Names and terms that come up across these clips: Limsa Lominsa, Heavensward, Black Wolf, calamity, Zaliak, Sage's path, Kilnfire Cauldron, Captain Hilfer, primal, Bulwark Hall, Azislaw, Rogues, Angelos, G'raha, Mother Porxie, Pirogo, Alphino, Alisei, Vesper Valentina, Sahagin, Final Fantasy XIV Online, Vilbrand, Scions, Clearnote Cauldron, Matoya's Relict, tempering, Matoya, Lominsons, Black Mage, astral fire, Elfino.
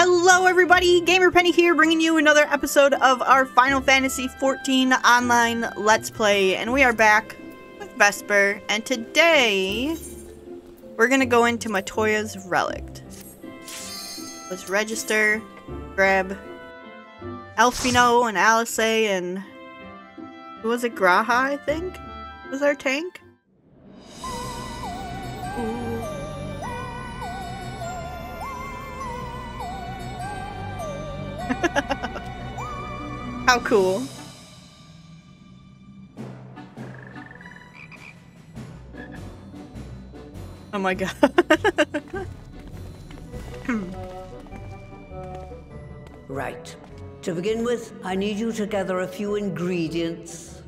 Hello everybody, GamerPenny here, bringing you another episode of our Final Fantasy XIV Online Let's Play. And we are back with Vesper, and today we're going to go into Matoya's Relict. Let's register, grab Elfino and Alice, and who was it? G'raha, I think, was our tank. How cool. Oh my god. Right. To begin with, I need you to gather a few ingredients.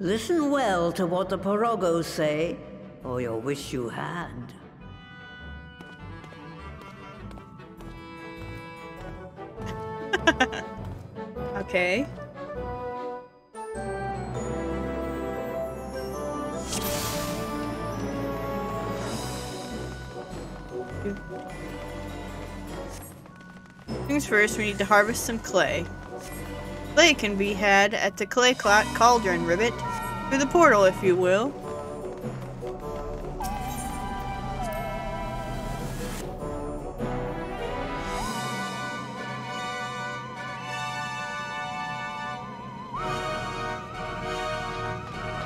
Listen well to what the Pirogos say, or you'll wish you had. Okay. Things first, we need to harvest some clay. Clay can be had at the clay cauldron ribbit, through the portal if you will.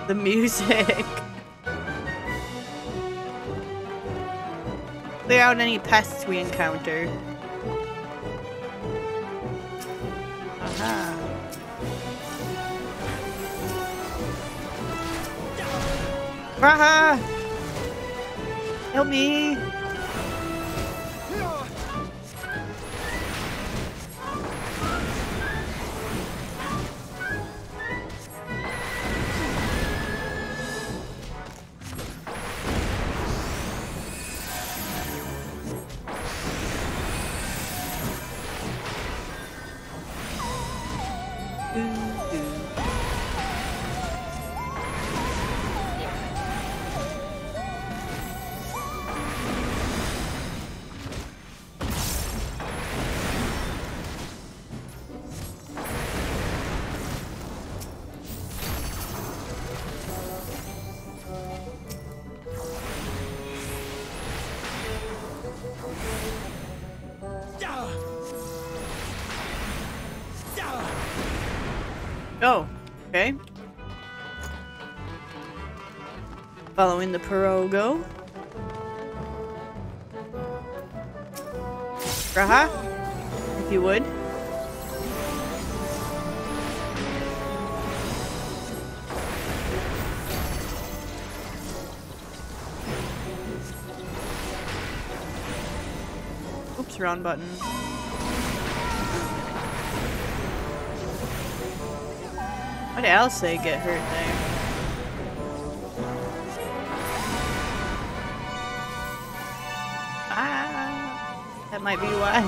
The music. Clear out any pests we encounter. Aha. Raha! Help me! Oh, okay. Following the Pirogo. G'raha, if you would. Oops, wrong button. Why did Alice get hurt there? Ah, that might be why.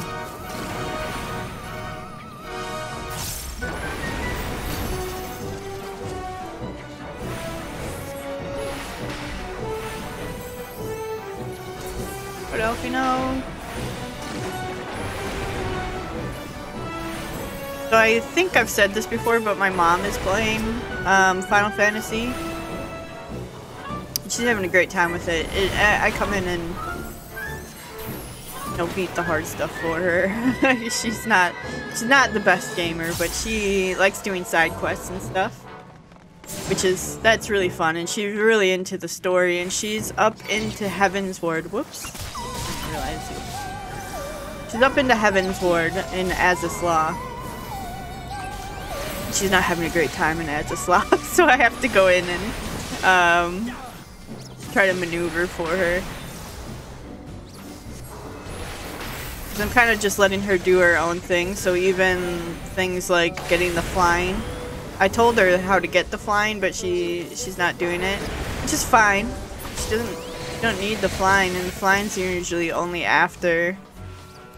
What else you know? So I think I've said this before, but my mom is playing Final Fantasy. She's having a great time with it. I come in and, you know, beat the hard stuff for her. She's not the best gamer, but she likes doing side quests and stuff, which is that's really fun. And she's really into the story, and she's up into Heavensward. Whoops, I realized it. She's up into Heavensward in Azislaw. She's not having a great time in Azislaw, so I have to go in and try to maneuver for her. Cause I'm kind of just letting her do her own thing, so even things like getting the flying. I told her how to get the flying, but she's not doing it, which is fine. She don't need the flying, and the flying's usually only after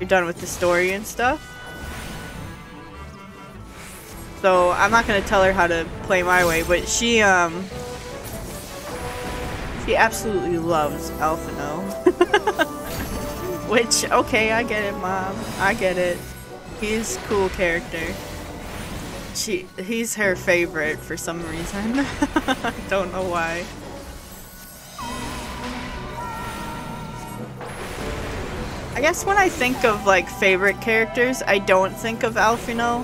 you're done with the story and stuff. So I'm not gonna tell her how to play my way, but she absolutely loves Alphino. Which, okay, I get it, Mom. I get it. He's a cool character. He's her favorite for some reason. I don't know why. I guess when I think of like favorite characters, I don't think of Alphino.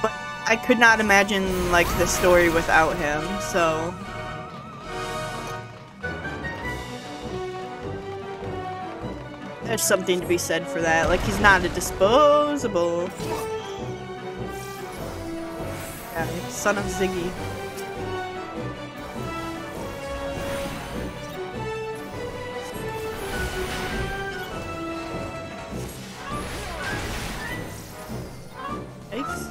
But I could not imagine like the story without him, so. There's something to be said for that. Like, he's not a disposable. Yeah, son of Ziggy. Thanks.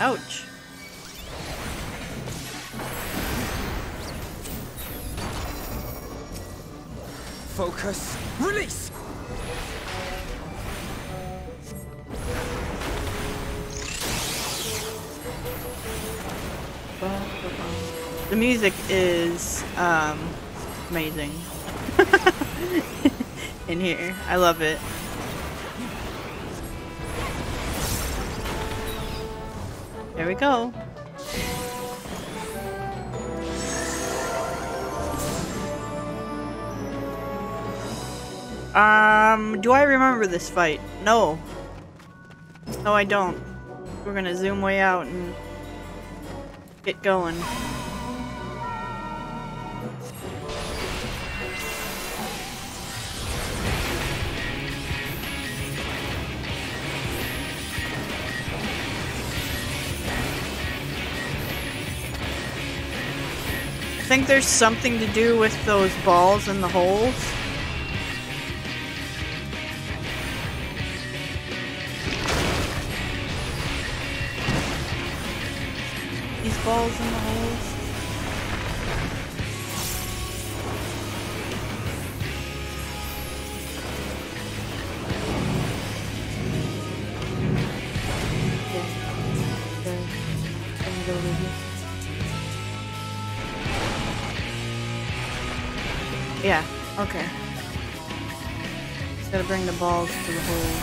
Ouch. Focus. Release. The music is amazing. In here. I love it. There we go. Do I remember this fight? No. No, I don't. We're gonna zoom way out and get going. I think there's something to do with those balls in the holes. These balls in the holes. Yeah, okay. Just gotta bring the balls to the hole.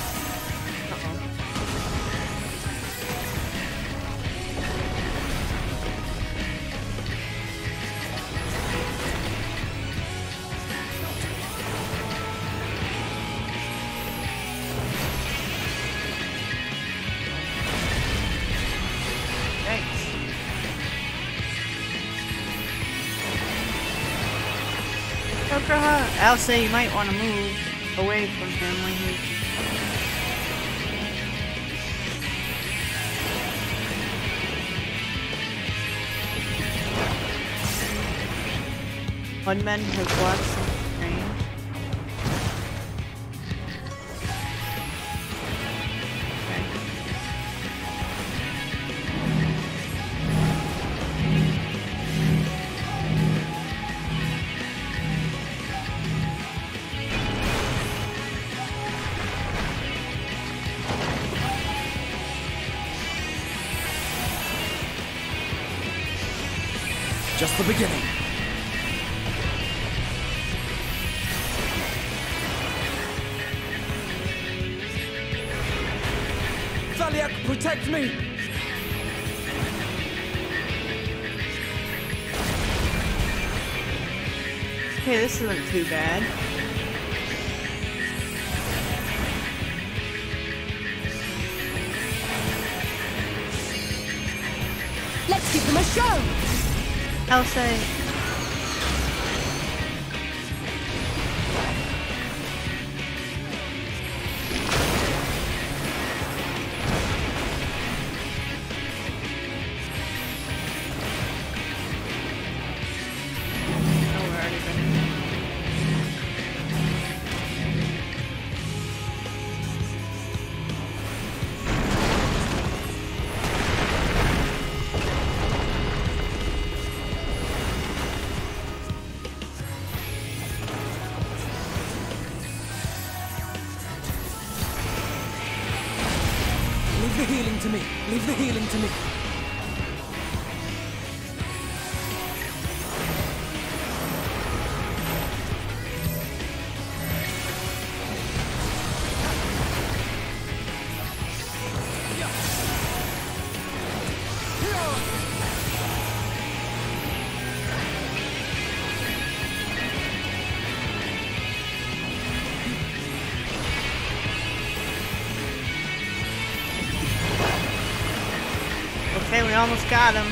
I'll say you might want to move away from him when he... One man has watched some just the beginning. Zaliak, protect me! Okay, this isn't too bad. Let's give them a show! I'll say. the healing to me. Leave the healing to me. We almost got him.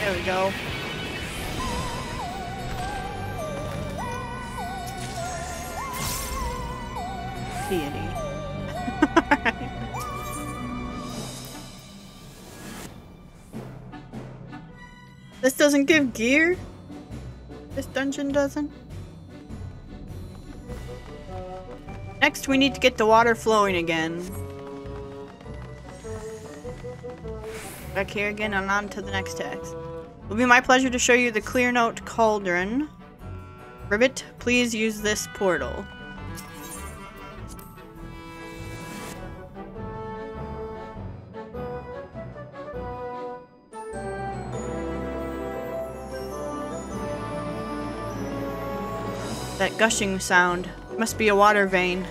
There we go. Deity. Alright. This doesn't give gear? This dungeon doesn't? Next, we need to get the water flowing again. Back here again and on to the next text. It will be my pleasure to show you the Clearnote Cauldron. Ribbit, please use this portal. That gushing sound. Must be a water vein.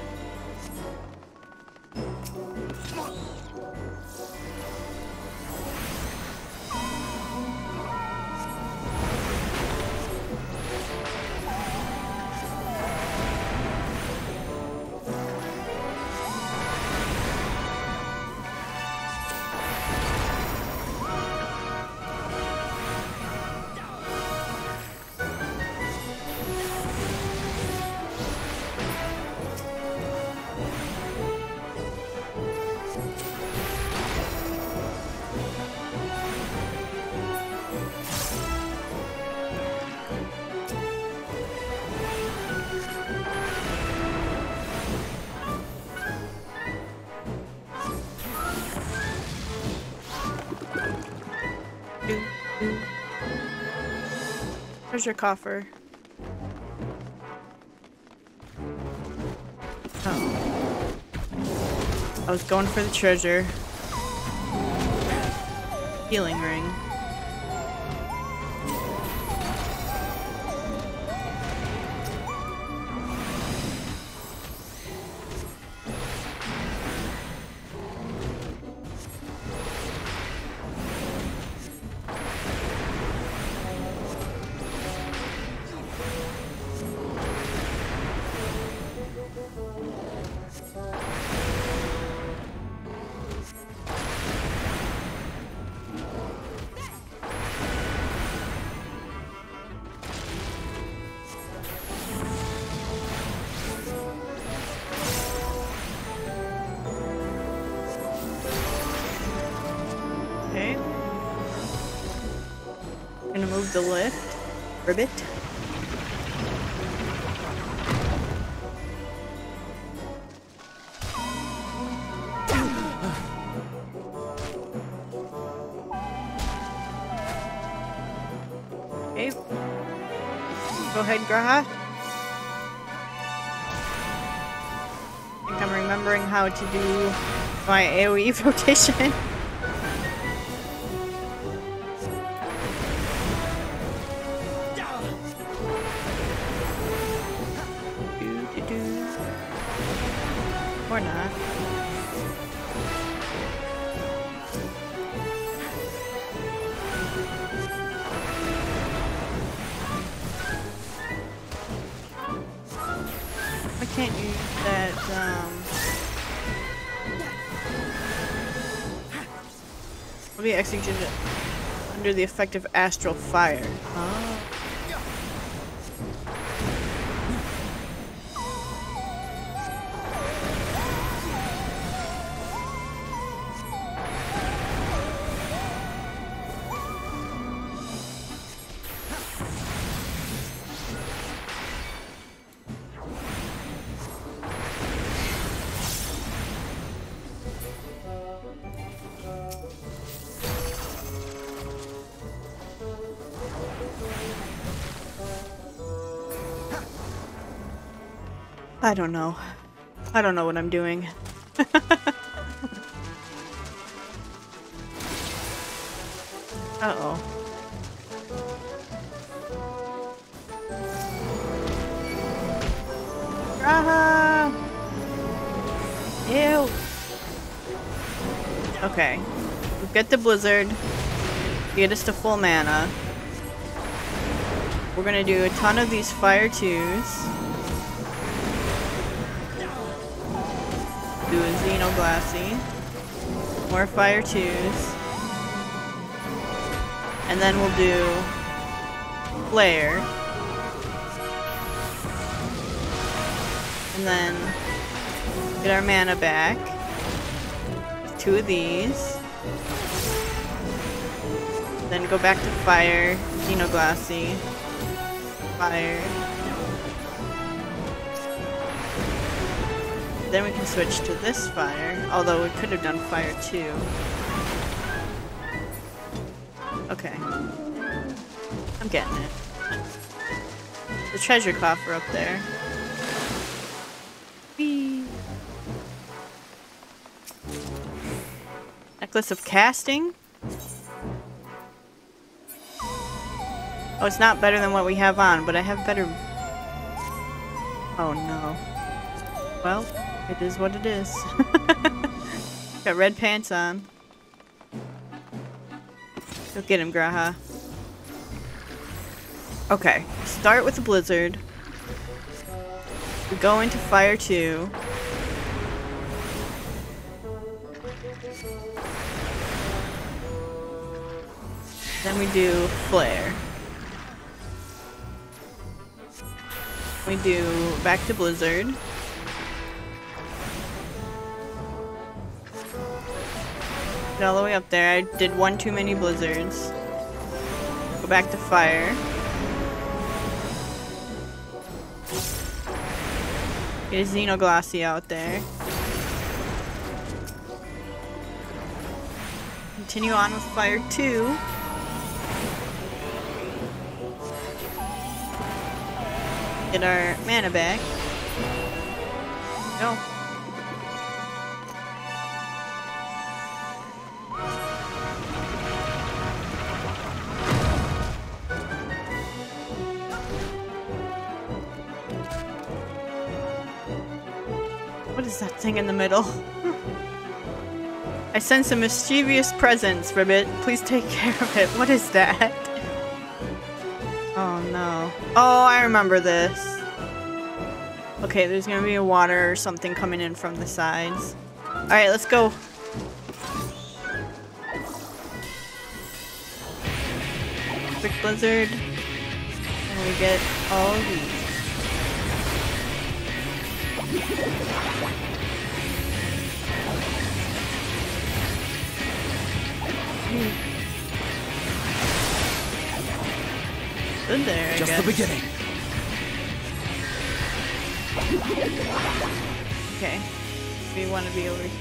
Your coffer. Oh. I was going for the treasure. Healing ring. The lift, ribbit. Okay, go ahead, G'raha. I think I'm remembering how to do my AoE rotation. Executed under the effect of astral fire. Oh. I don't know. I don't know what I'm doing. Uh-oh. G'raha! Ew! Okay. We'll get the blizzard. Get us to full mana. We're gonna do a ton of these fire twos. Do a Xenoglossy. More fire twos. And then we'll do flare. And then get our mana back. Two of these. Then go back to fire, Xenoglossy, fire. Then we can switch to this fire, although we could have done fire too. Okay. I'm getting it. The treasure coffer up there. Whee! Necklace of casting? Oh, it's not better than what we have on, but I have better... Oh no. Well, it is what it is. Got red pants on. Go get him, G'raha. Okay, start with the blizzard. We go into fire 2. Then we do flare. We do back to blizzard. Get all the way up there. I did one too many blizzards. Go back to fire. Get a Xenoglossy out there. Continue on with fire 2. Get our mana back. No. What is that thing in the middle? I sense a mischievous presence, Ribbit. Please take care of it. What is that? Oh no. Oh, I remember this. Okay, there's gonna be a water or something coming in from the sides. Alright, let's go. Quick blizzard. And we get all of these. Ooh. Good there, just the beginning. Okay. We want to be over here.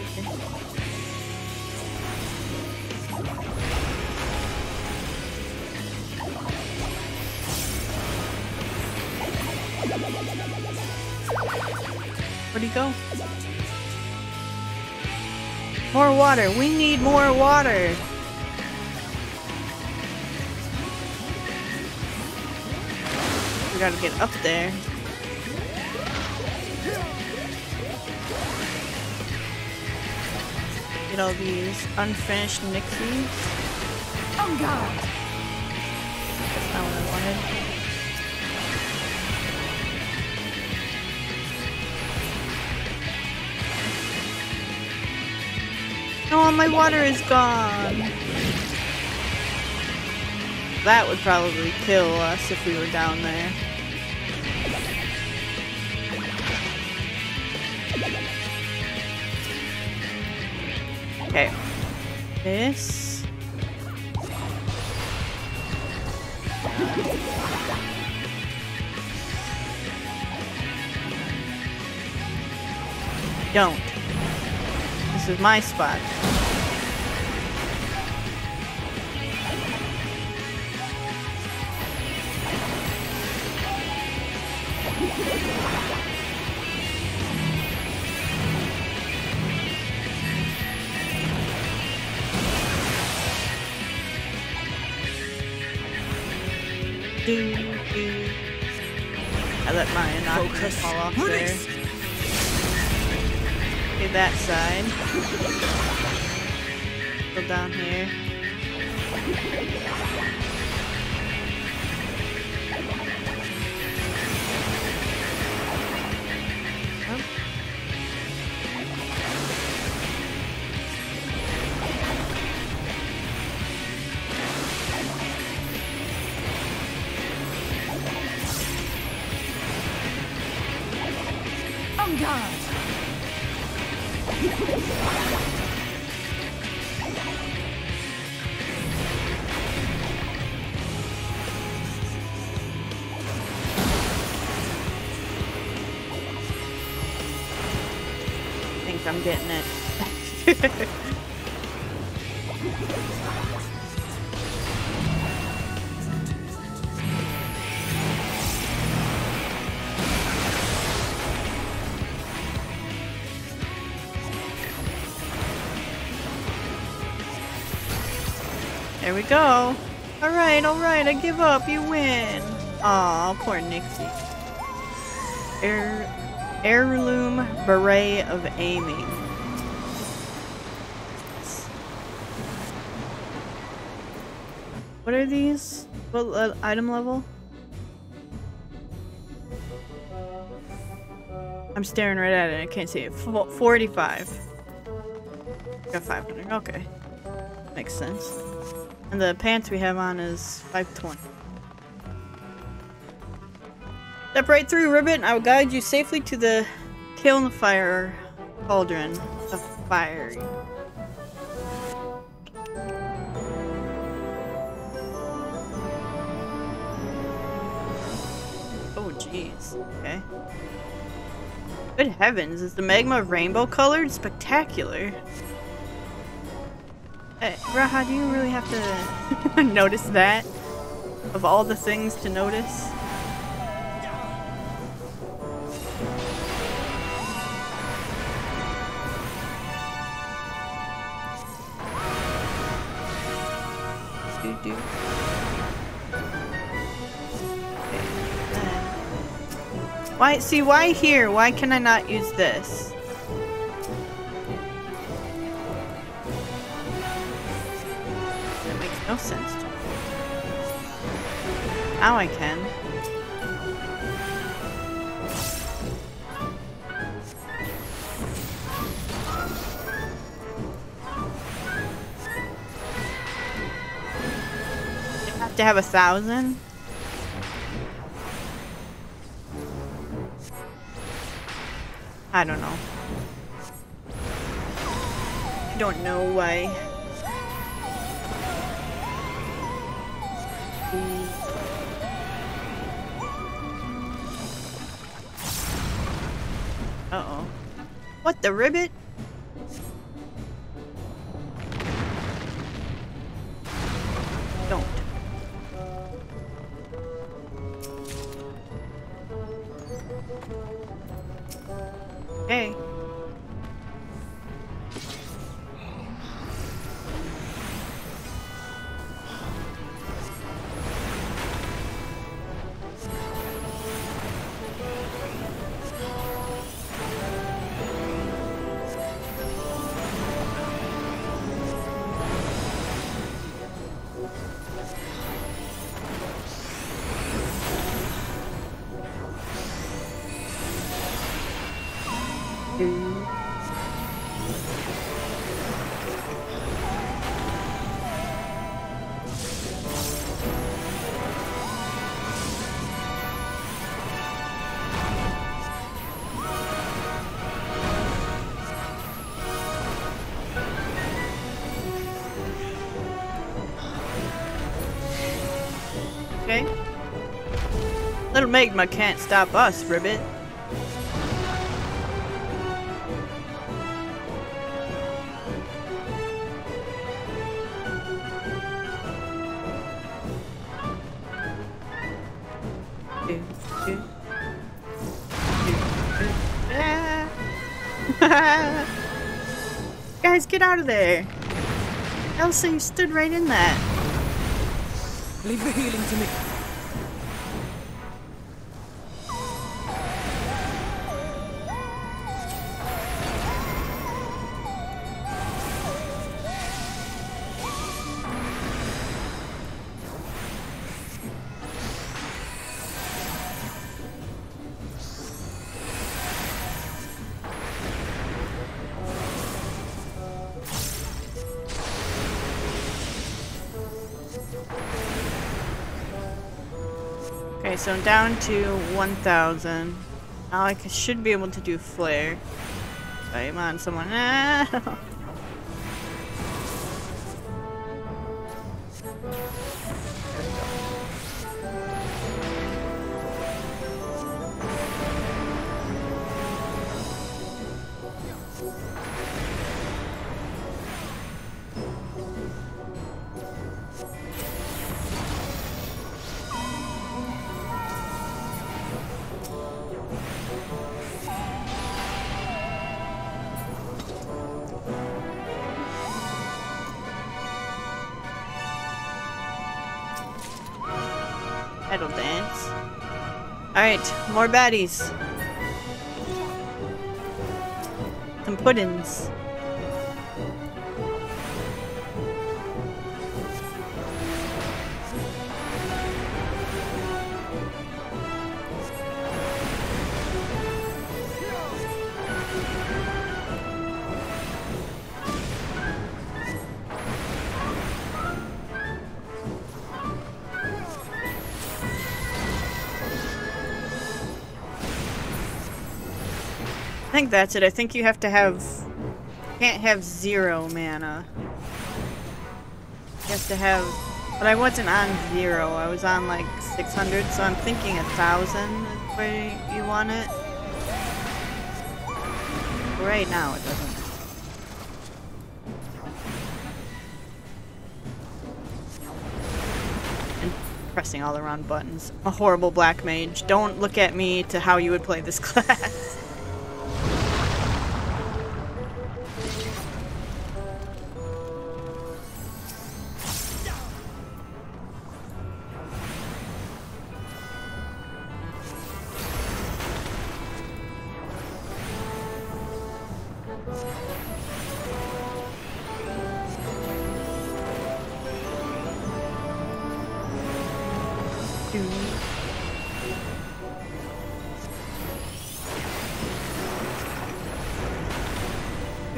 Where'd he go? More water. We need more water. We gotta get up there. Get all these unfinished Nixies. Oh god! That's not what I wanted. No, my water is gone! That would probably kill us if we were down there. Okay. This. Don't. This is my spot. do. I let my innocuous fall off Release. There. Okay, that side. Go down here. I'm getting it. There we go. All right, I give up. You win. Aw, poor Nixie. Heirloom Beret of Aiming. What are these? What item level? I'm staring right at it. I can't see it. 45. Got 500. Okay. Makes sense. And the pants we have on is 520. Step right through, Ribbit. I will guide you safely to the Kilnfire Cauldron of Fire. Oh, jeez. Okay. Good heavens, is the magma rainbow-colored? Spectacular. Hey, G'raha, do you really have to notice that? Of all the things to notice? Why? See, why here? Why can I not use this? That makes no sense to me. Now I can. I have to have 1,000? I don't know. I don't know why. Uh-oh. What the ribbit? Don't. Hey. Little Magma can't stop us, Ribbit. Guys, get out of there! Elsa, you stood right in that. Leave the healing to me. so I'm down to 1,000. Now I should be able to do flare. I'm on someone. That'll dance. Alright, more baddies. Some puddings. I think that's it. I think you have to have... can't have 0 mana. You have to have... but I wasn't on 0. I was on like 600, so I'm thinking 1,000 is where you want it. Right now it doesn't. And pressing all the wrong buttons. I'm a horrible black mage. Don't look at me to how you would play this class.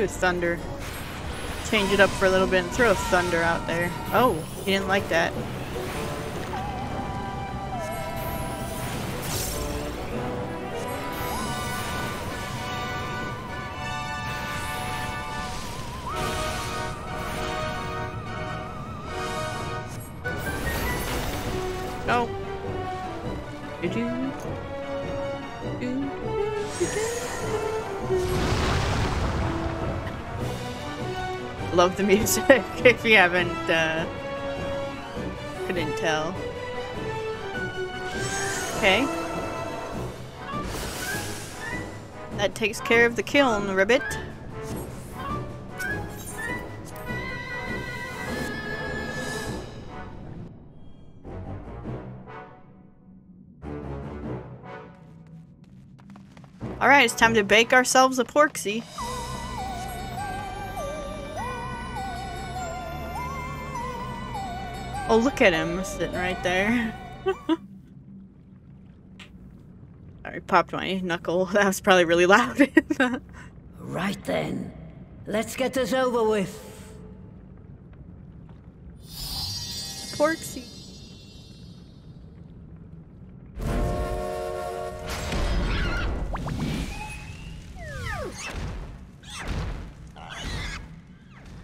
Thunder. Change it up for a little bit and throw a thunder out there. Oh, he didn't like that. Love the music. If you haven't, couldn't tell. Okay. That takes care of the kiln, Ribbit. Alright, it's time to bake ourselves a Porxie. Oh, look at him sitting right there. Sorry, popped my knuckle. That was probably really loud. Right then, let's get this over with. Porxie.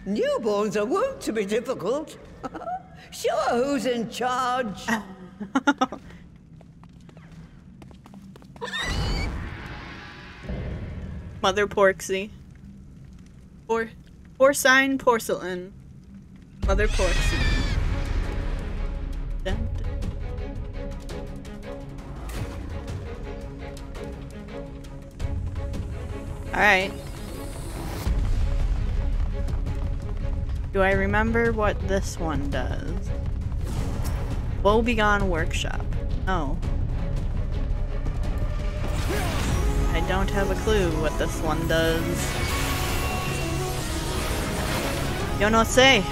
Newborns are wont to be difficult. Sure, who's in charge? Mother Porxie. Porcine porcelain. Mother Porxie. Dun, dun. All right. Do I remember what this one does? Woebegone Workshop. Oh. I don't have a clue what this one does. Yo no sé.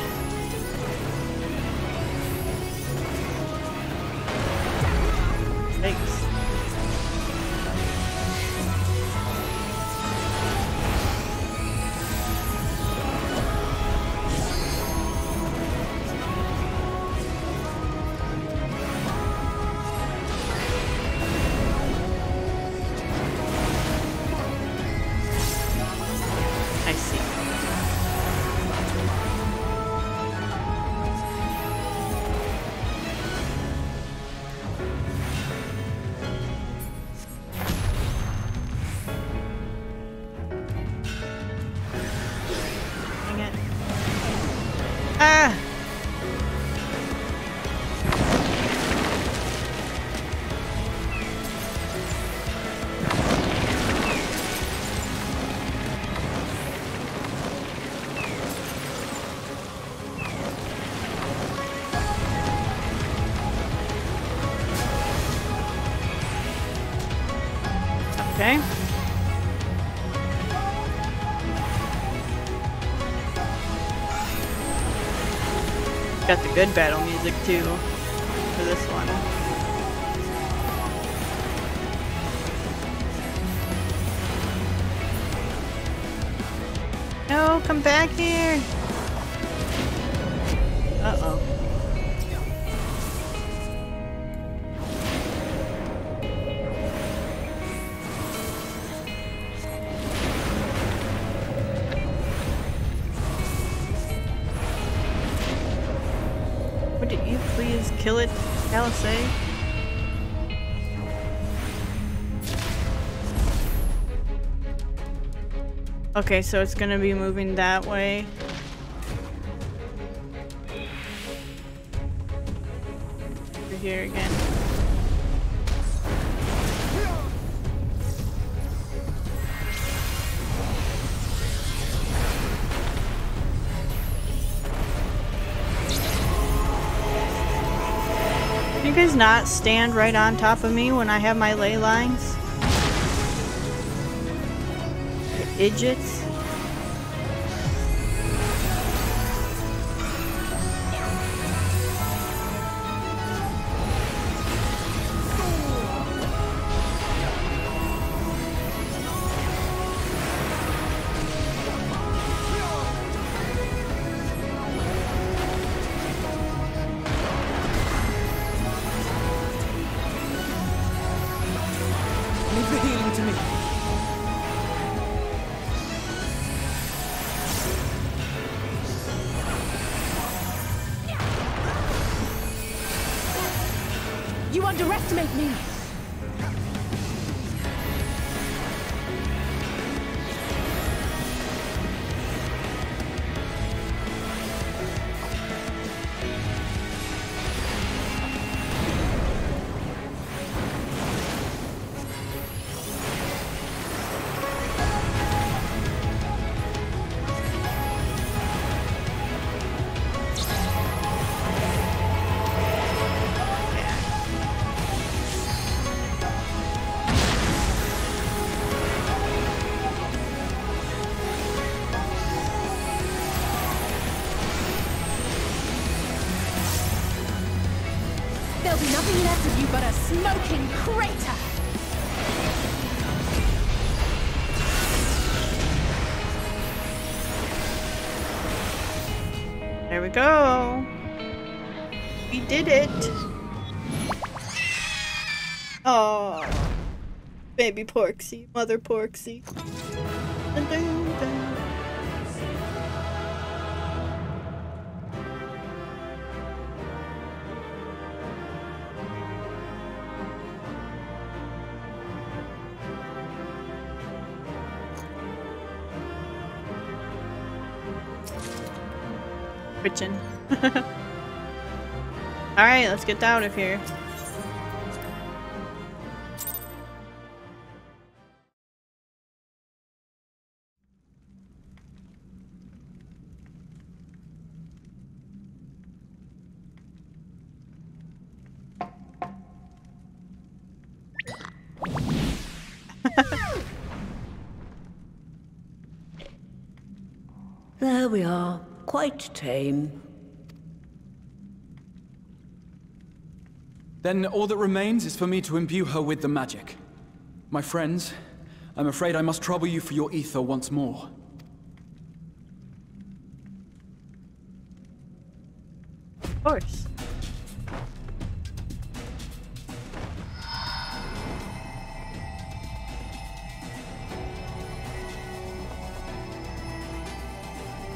Okay. Got the good battle music too for this one. No, come back here! Uh-oh. Would you please kill it, Alisei? Okay, so it's gonna be moving that way. Over here again. Can you guys not stand right on top of me when I have my ley lines? Idiots. Go. We did it. Oh, baby Porxie, Mother Porxie. Dun, dun, dun. Alright, let's get out of here. There we are. Quite tame. Then all that remains is for me to imbue her with the magic. My friends, I'm afraid I must trouble you for your ether once more. Of course.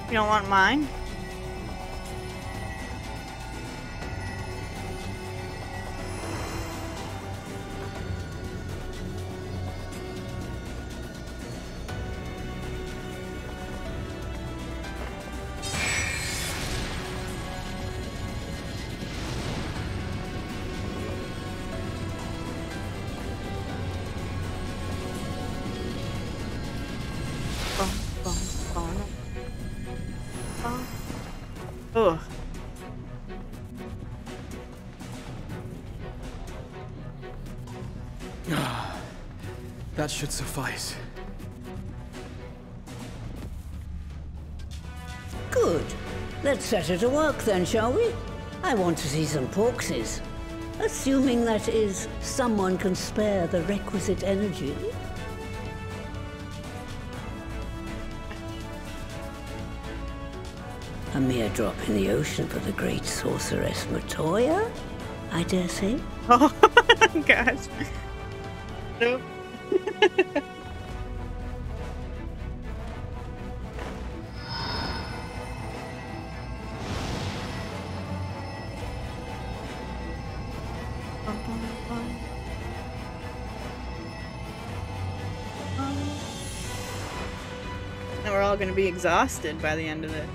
You don't want mine? That should suffice. Good. Let's set her to work then, shall we? I want to see some Porxies. Assuming, that is, someone can spare the requisite energy. A mere drop in the ocean for the great sorceress Matoya, I dare say. Oh, gosh. Nope. Now we're all going to be exhausted by the end of it.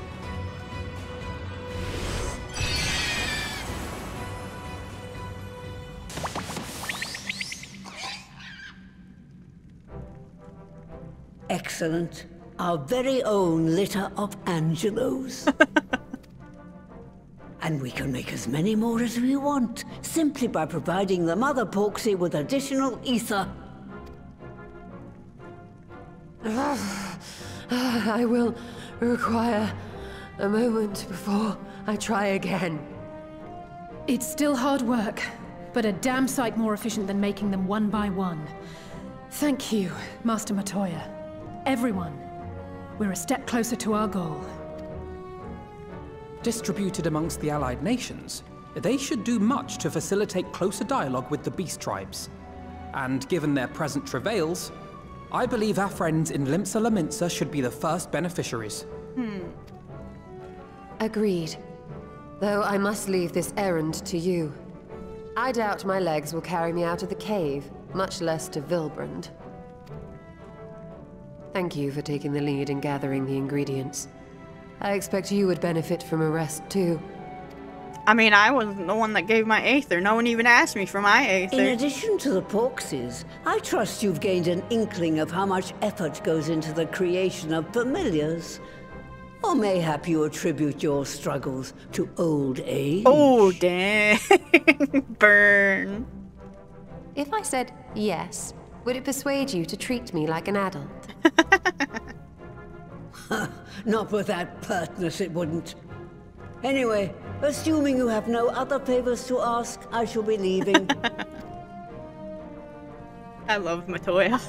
Excellent. Our very own litter of Angelos. And we can make as many more as we want, simply by providing the Mother Porxie with additional ether. I will require a moment before I try again. It's still hard work, but a damn sight more efficient than making them one by one. Thank you, Master Matoya. Everyone, we're a step closer to our goal. Distributed amongst the allied nations, they should do much to facilitate closer dialogue with the beast tribes. And given their present travails, I believe our friends in Limsa Lominsa should be the first beneficiaries. Agreed. Though I must leave this errand to you. I doubt my legs will carry me out of the cave, much less to Vilbrand. Thank you for taking the lead in gathering the ingredients. I expect you would benefit from a rest, too. I mean, I wasn't the one that gave my aether. No one even asked me for my aether. In addition to the Porxies, I trust you've gained an inkling of how much effort goes into the creation of familiars. Or mayhap you attribute your struggles to old age. Oh, dang. Burn. If I said yes, would it persuade you to treat me like an adult? Not with that pertness, it wouldn't. Anyway, assuming you have no other favors to ask, I shall be leaving. I love Matoya.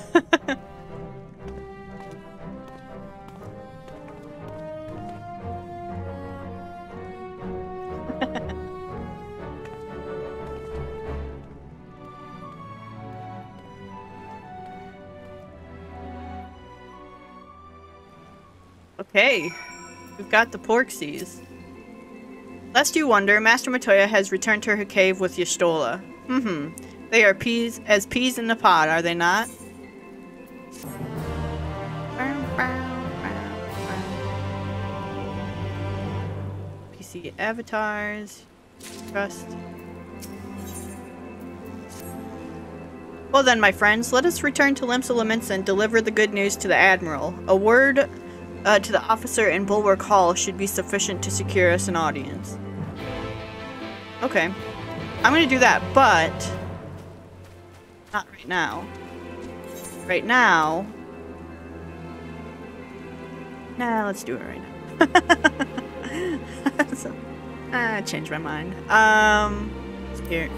Okay, we've got the Porxies. Lest you wonder, Master Matoya has returned to her cave with Y'shtola. They are peas in a pod, are they not? PC avatars. Trust. Well then, my friends, let us return to Limsa Lominsa and deliver the good news to the Admiral. A word to the officer in Bulwark Hall should be sufficient to secure us an audience. Okay. I'm gonna do that, but not right now. Right now. Nah, let's do it right now. So, I changed my mind. Here.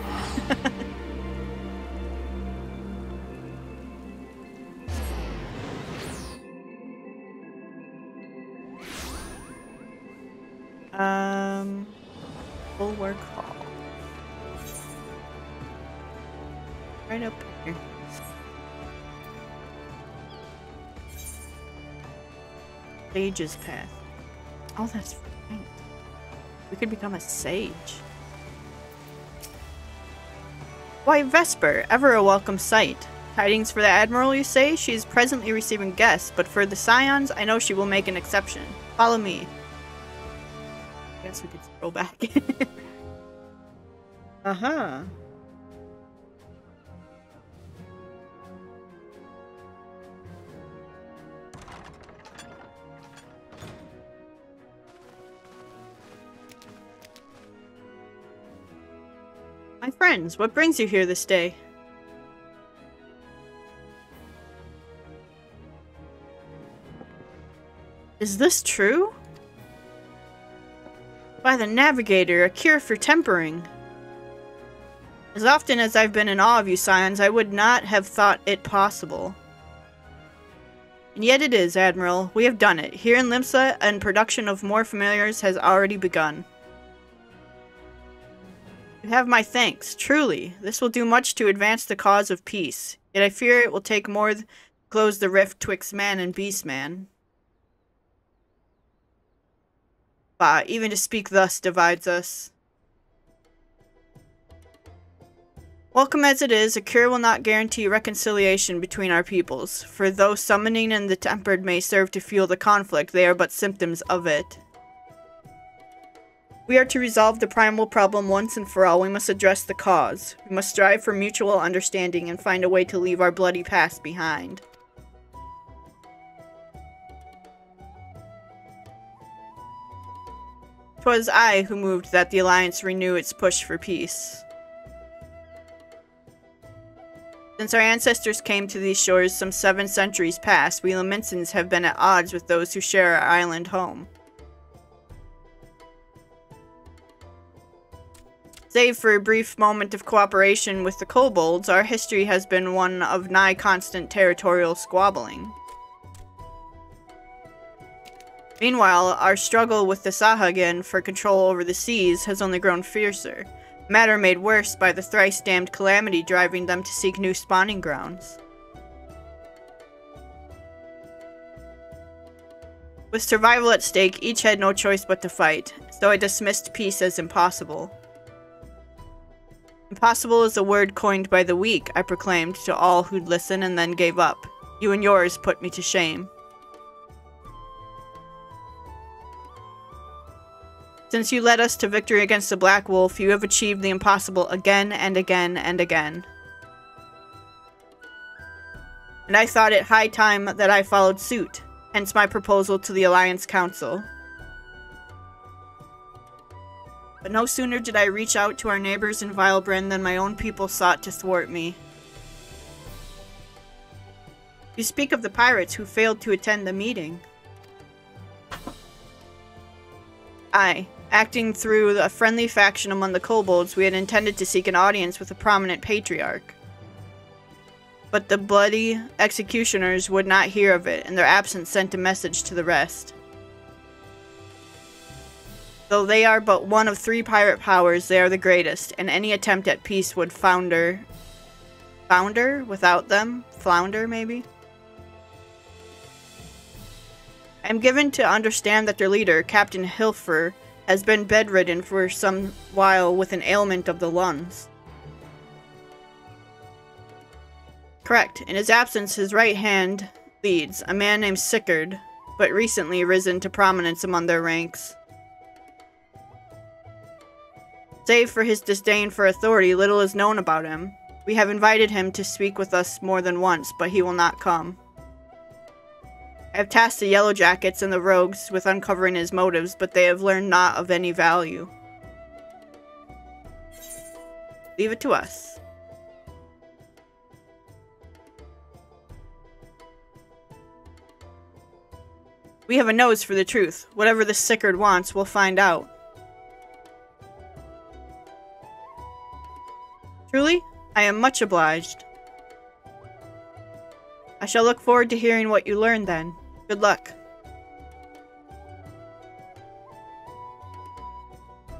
Bulwark Hall. Right up here. Sage's path. Oh, that's right. We could become a sage. Why, Vesper, ever a welcome sight. Tidings for the Admiral, you say? She is presently receiving guests, but for the Scions, I know she will make an exception. Follow me. I guess we could scroll back. My friends, what brings you here this day? Is this true? By the Navigator, a cure for tempering. As often as I've been in awe of you, Scions, I would not have thought it possible. And yet it is, Admiral. We have done it. Here in Limsa, and production of more familiars has already begun. You have my thanks. Truly, this will do much to advance the cause of peace. Yet I fear it will take more to close the rift twixt man and beast man. Bah, even to speak thus divides us. Welcome as it is, a cure will not guarantee reconciliation between our peoples, for though summoning and the tempered may serve to fuel the conflict, they are but symptoms of it. We are to resolve the primal problem once and for all. We must address the cause. We must strive for mutual understanding and find a way to leave our bloody past behind. Twas I who moved that the Alliance renew its push for peace. Since our ancestors came to these shores some 7 centuries past, we Lominsons have been at odds with those who share our island home. Save for a brief moment of cooperation with the kobolds, our history has been one of nigh constant territorial squabbling. Meanwhile, our struggle with the Sahagin for control over the seas has only grown fiercer. Matter made worse by the thrice-damned calamity driving them to seek new spawning grounds. With survival at stake, each had no choice but to fight, so I dismissed peace as impossible. Impossible is a word coined by the weak, I proclaimed to all who'd listen and then gave up. You and yours put me to shame. Since you led us to victory against the Black Wolf, you have achieved the impossible again and again and again. And I thought it high time that I followed suit, hence my proposal to the Alliance Council. But no sooner did I reach out to our neighbors in Vilbrand than my own people sought to thwart me. You speak of the pirates who failed to attend the meeting. I, acting through a friendly faction among the kobolds, we had intended to seek an audience with a prominent patriarch. But the bloody executioners would not hear of it, and their absence sent a message to the rest. Though they are but one of 3 pirate powers, they are the greatest, and any attempt at peace would founder... Founder? Without them? Flounder, maybe? I am given to understand that their leader, Captain Hilfer, has been bedridden for some while with an ailment of the lungs. Correct. In his absence, his right hand leads, a man named Sicard, but recently risen to prominence among their ranks. Save for his disdain for authority, little is known about him. We have invited him to speak with us more than once, but he will not come. I have tasked the Yellowjackets and the Rogues with uncovering his motives, but they have learned naught of any value. Leave it to us. We have a nose for the truth. Whatever the Sicard wants, we'll find out. Truly, I am much obliged. I shall look forward to hearing what you learn then. Good luck.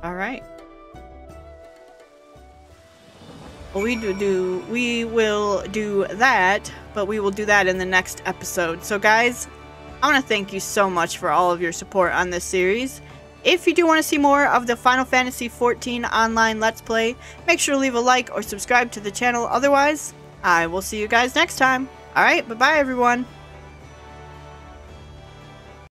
Alright. Well, we will do that, but we will do that in the next episode. So guys, I want to thank you so much for all of your support on this series. If you do want to see more of the Final Fantasy XIV Online Let's Play, make sure to leave a like or subscribe to the channel. Otherwise, I will see you guys next time. Alright, bye-bye everyone.